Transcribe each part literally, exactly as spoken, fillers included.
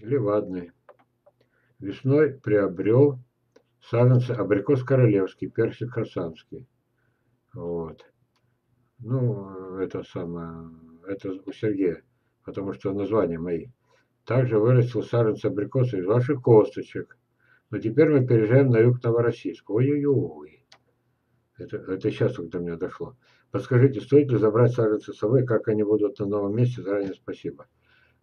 левадный. Весной приобрел саженцы абрикос королевский, персик хасанский. Вот. Ну, это самое, это у Сергея, потому что названия мои. Также вырастил саженцы абрикоса из ваших косточек. Но теперь мы переезжаем на юг Новороссийска. Ой-ой-ой. Это, это сейчас до меня дошло. Подскажите, стоит ли забрать саженцы с собой, как они будут на новом месте? Заранее спасибо.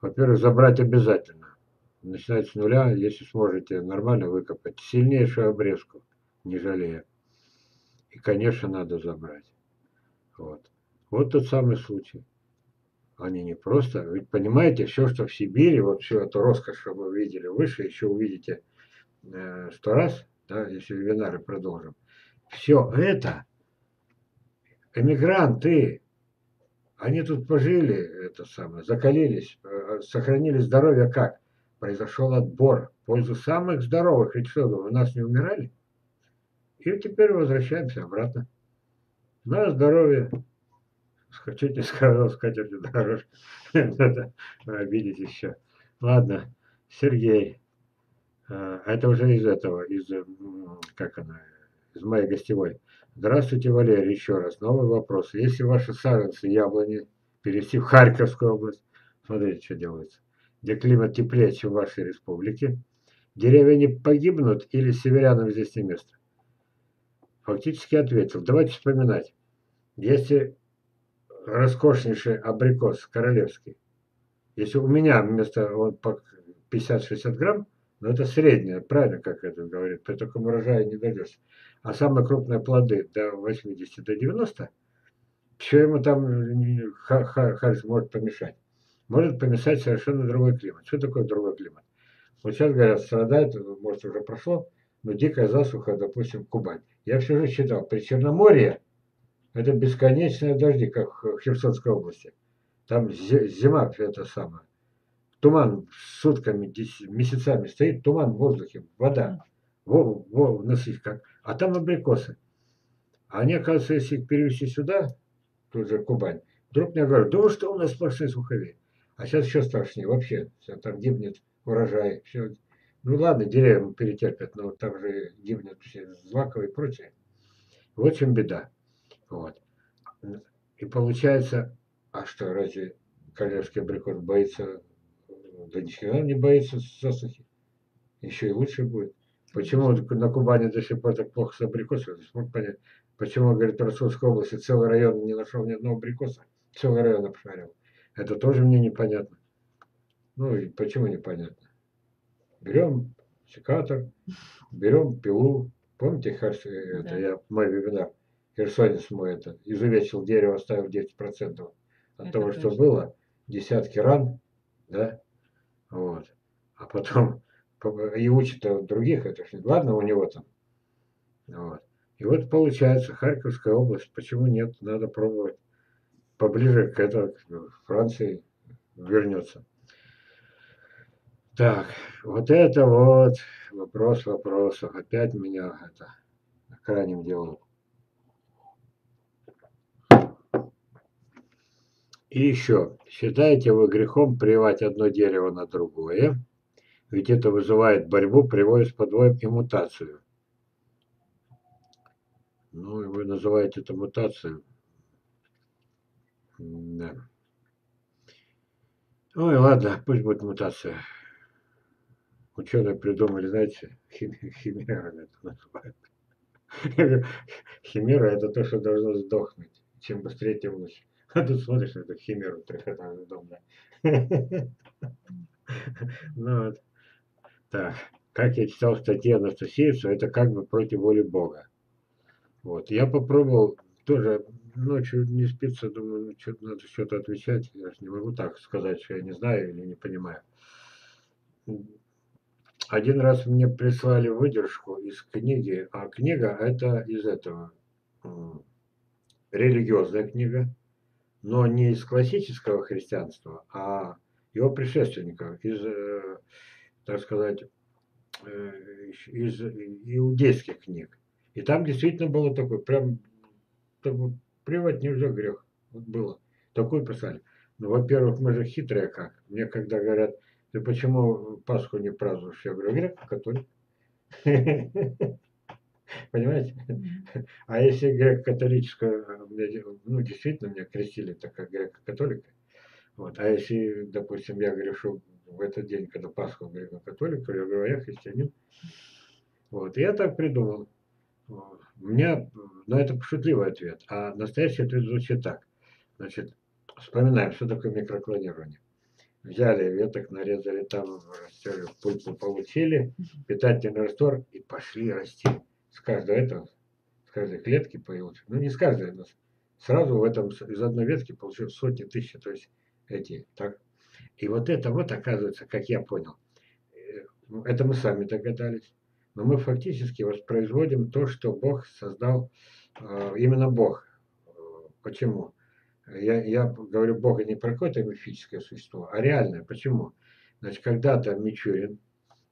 Во-первых, забрать обязательно. Начинать с нуля, если сможете нормально выкопать. Сильнейшую обрезку, не жалея. И, конечно, надо забрать. Вот. Вот тот самый случай. Они не просто... Ведь понимаете, все, что в Сибири, вот всю эту роскошь, что вы видели выше, еще увидите сто раз, да, если вебинары продолжим. Все это эмигранты. Они тут пожили, это самое, закалились, сохранили здоровье как? Произошел отбор в пользу самых здоровых. Ведь что, у нас не умирали? И теперь возвращаемся обратно. На здоровье. Хотите, сказал, скатертью дорожку. Обидеть еще. Ладно, Сергей. Это уже из этого, из, как она, из моей гостевой. Здравствуйте, Валерий, еще раз. Новый вопрос. Если ваши саженцы яблони перевести в Харьковскую область, смотрите, что делается. Где климат теплее, чем в вашей республике, деревья не погибнут или северянам здесь не место? Фактически ответил. Давайте вспоминать. Если роскошнейший абрикос королевский, если у меня вместо он пятьдесят-шестьдесят грамм, но это среднее, правильно, как это говорит, при таком урожае не дойдешь. А самые крупные плоды до восьмидесяти, до девяноста, все ему там может помешать. Может помешать совершенно другой климат. Что такое другой климат? Вот сейчас, говорят, страдает, может, уже прошло, но дикая засуха, допустим, Кубань. Я все же считал, при Черноморье это бесконечные дожди, как в Херсонской области. Там зима, это самое. Туман сутками, месяцами стоит, туман в воздухе, вода. Во, во, насыщ, как. А там абрикосы. А они, оказывается, если их перевести сюда, тут же Кубань, вдруг мне говорят, думаю, что у нас сплошные суховей. А сейчас еще страшнее, вообще, все, там гибнет урожай, все. Ну ладно, деревья перетерпят, но там же гибнет все злаковые и прочее. Вот в чем беда. Вот. И получается, а что, разве королевский абрикос боится, да ничего не боится засухи? Еще и лучше будет. Почему на Кубани до сих пор так плохо с абрикосами? Не смог понять. Почему, говорит, в Харьковской области целый район не нашел ни одного абрикоса, целый район обшарил. Это тоже мне непонятно. Ну и почему непонятно? Берем секатор, берем пилу. Помните, Харс, это, да. Я, мой вебинар, херсонец мой это, изувечил дерево, оставил десять процентов от это того, точно. Что было. Десятки ран, да? Вот. А потом и учат других, это же ладно у него там. Вот. И вот получается, Харьковская область, почему нет, надо пробовать. Поближе к этому, к Франции вернется. Так, вот это вот вопрос вопросов. Опять меня это крайним делом. И еще. Считаете вы грехом прививать одно дерево на другое? Ведь это вызывает борьбу, приводит к подвоям и мутацию. Ну, и вы называете это мутацией. Да. Ой, ладно, пусть будет мутация. Ученые придумали, знаете, химера это называют. Химера это то, что должно сдохнуть. Чем быстрее, тем лучше. А тут смотришь, это химера трехэтажный дом. Ну вот. Так, как я читал в статье Анастасиевца, это как бы против воли Бога. Вот, я попробовал тоже... Ночью не спится, думаю, ну, что надо что-то отвечать. Я же не могу так сказать, что я не знаю или не понимаю. Один раз мне прислали выдержку из книги, а книга это из этого. Религиозная книга, но не из классического христианства, а его предшественников, из, так сказать, из иудейских книг. И там действительно было такое, прям... Прививать нельзя грех. Вот было. Такой писали. Ну, во-первых, мы же хитрые как. Мне когда говорят, Ты почему Пасху не празднуешь? Я говорю, я католик. Понимаете? А если греко-католическая, ну, действительно, меня крестили так, как греко-католика. Вот. А если, допустим, я грешу в этот день, когда Пасху греко-католика, я говорю, я христианин. Вот. Я так придумал. У меня, ну, это пошутливый ответ. А настоящий ответ звучит так. Значит, вспоминаем, что такое микроклонирование. Взяли веток, нарезали там, растерли, пульпу получили, питательный раствор и пошли расти. С каждого этого, с каждой клетки появилось. Ну, не с каждой, но сразу в этом, из одной ветки получилось сотни тысяч, то есть эти, так. И вот это вот, оказывается, как я понял, это мы сами догадались. Но мы фактически воспроизводим то, что Бог создал, именно Бог. Почему? Я, я говорю, Бог не про какое-то мифическое существо, а реальное. Почему? Значит, когда-то Мичурин,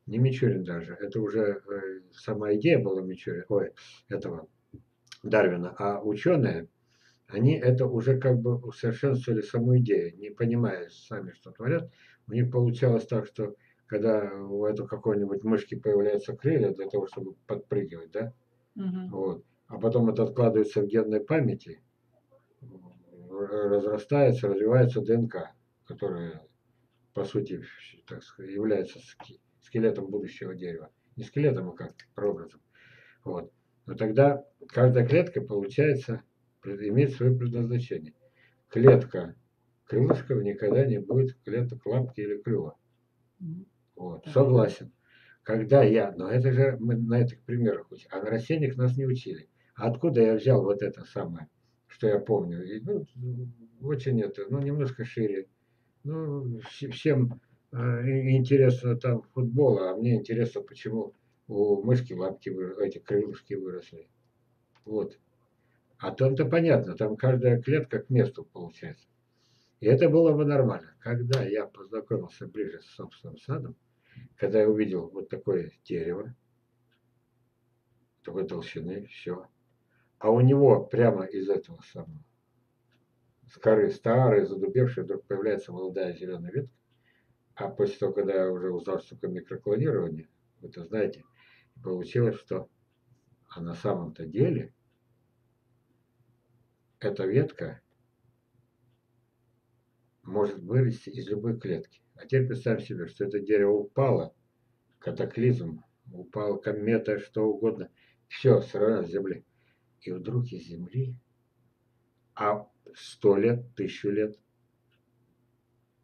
не Мичурин даже, это уже э, сама идея была Мичурина, ой, этого Дарвина, а ученые, они это уже как бы усовершенствовали саму идею, не понимая сами, что творят. У них получалось так, что когда у этой какой-нибудь мышки появляются крылья для того, чтобы подпрыгивать, да? Угу. Вот. А потом это откладывается в генной памяти, разрастается, развивается ДНК, которая, по сути, так сказать, является скелетом будущего дерева. Не скелетом, а как прообразом. Вот. Но тогда каждая клетка, получается, имеет свое предназначение. Клетка крылышков никогда не будет клеток лапки или клюва. Вот. Согласен. Когда я, но это же мы на этих примерах учим, а на растениях нас не учили. А откуда я взял вот это самое, что я помню? И, ну, очень это, ну, немножко шире. Ну, всем э, интересно там футбол, а мне интересно, почему у мышки лапки, эти крылышки выросли. Вот. А там-то понятно, там каждая клетка к месту получается. И это было бы нормально. Когда я познакомился ближе с собственным садом, когда я увидел вот такое дерево, такой толщины, все. А у него прямо из этого самого, с коры старой, задубевшей, вдруг появляется молодая зеленая ветка. А после того, когда я уже узнал, что такое микроклонирование, вы это знаете, получилось, что а на самом-то деле эта ветка может вырасти из любой клетки. А теперь представь себе, что это дерево упало, катаклизм, упала комета, что угодно, все сразу с земли. И вдруг из земли, а сто лет, тысячу лет,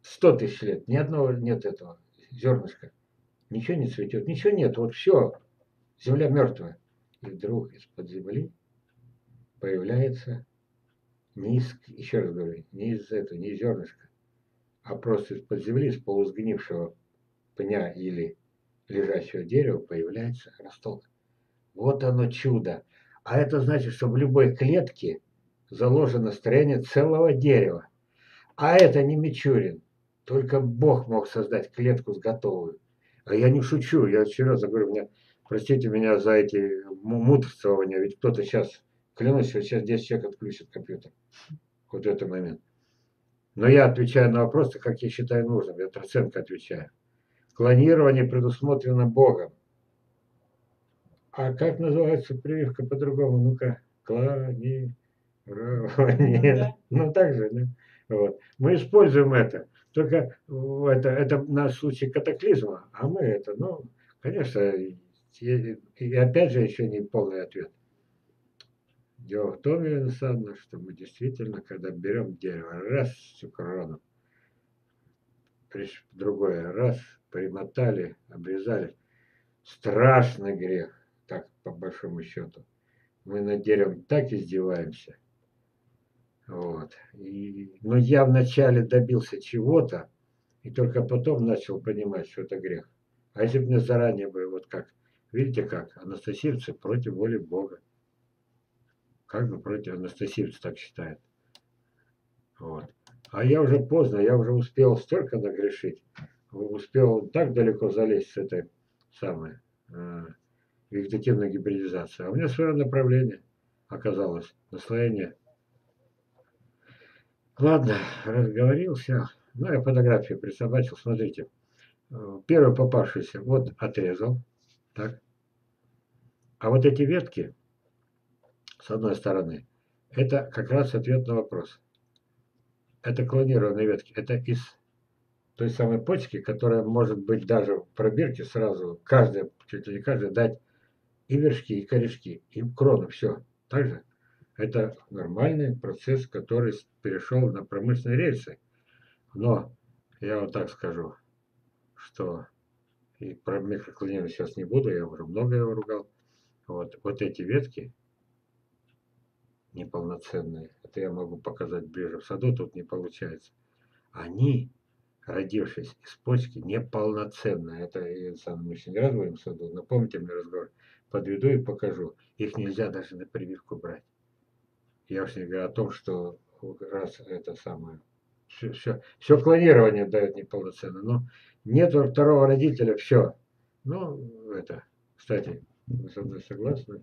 сто тысяч лет, ни одного нет этого зернышка, ничего не цветет, ничего нет, вот все, земля мертвая. И вдруг из-под земли появляется, не из, еще раз говорю, не из этого, не из зернышка, а просто из-под земли, из полусгнившего пня или лежащего дерева появляется росток. Вот оно чудо. А это значит, что в любой клетке заложено строение целого дерева. А это не Мичурин. Только Бог мог создать клетку с готовую. А я не шучу, я серьезно говорю, меня, простите меня за эти мудрствования, ведь кто-то сейчас, клянусь, вот сейчас десять человек отключит компьютер. Вот в этот момент. Но я отвечаю на вопросы, как я считаю нужным. Я трансцендентно отвечаю. Клонирование предусмотрено Богом. А как называется прививка по-другому? Ну-ка, клонирование. Ну, так же, да? Вот. Мы используем это. Только это, это наш случай катаклизма. А мы это, ну, конечно, и, и опять же еще не полный ответ. Дело в том, Елена Александровна, что мы действительно, когда берем дерево, раз, всю корону, другое, раз, примотали, обрезали. Страшный грех. Так, по большому счету. Мы над деревом так издеваемся. Вот. И, но я вначале добился чего-то, и только потом начал понимать, что это грех. А если бы мне заранее бы, вот как, видите как, анастасиевцы против воли Бога. Как бы против анастасиевцы так считают. Вот. А я уже поздно, я уже успел столько нагрешить, успел так далеко залезть с этой самой... вегетативная гибридизация. А у меня свое направление оказалось, наслоение. Ладно, разговорился. Ну, я фотографию присобачил. Смотрите, первый попавшийся, вот отрезал, так. А вот эти ветки, с одной стороны, это как раз ответ на вопрос. Это клонированные ветки, это из той самой почки, которая может быть даже в пробирке сразу, каждая, чуть ли не каждая, дать и вершки, и корешки, и крону, все. Также это нормальный процесс, который перешел на промышленные рельсы. Но я вот так скажу, что и про микроклонирование сейчас не буду, я уже многое ругал. Вот, вот эти ветки неполноценные, это я могу показать ближе в саду, тут не получается. Они, родившись из почки, неполноценные. Это я сам мы еще не раз будем в саду, напомните мне разговор, подведу и покажу. Их нельзя даже на прививку брать. Я уж не говорю о том, что раз это самое, все, все, все клонирование дает неполноценно, но нет второго родителя, все. Ну, это, кстати, вы со мной согласны?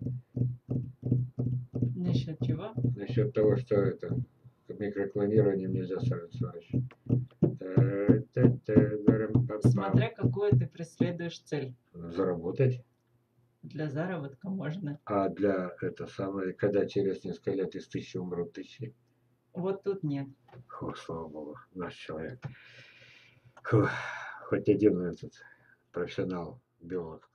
Насчет чего? Насчет того, что это микроклонированием нельзя сворачивать. Смотря какую ты преследуешь цель. Заработать. Для заработка можно. А для это самое, когда через несколько лет из тысячи умрут тысячи. Вот тут нет. О, слава богу, наш человек. Фух, хоть один этот профессионал, биолог.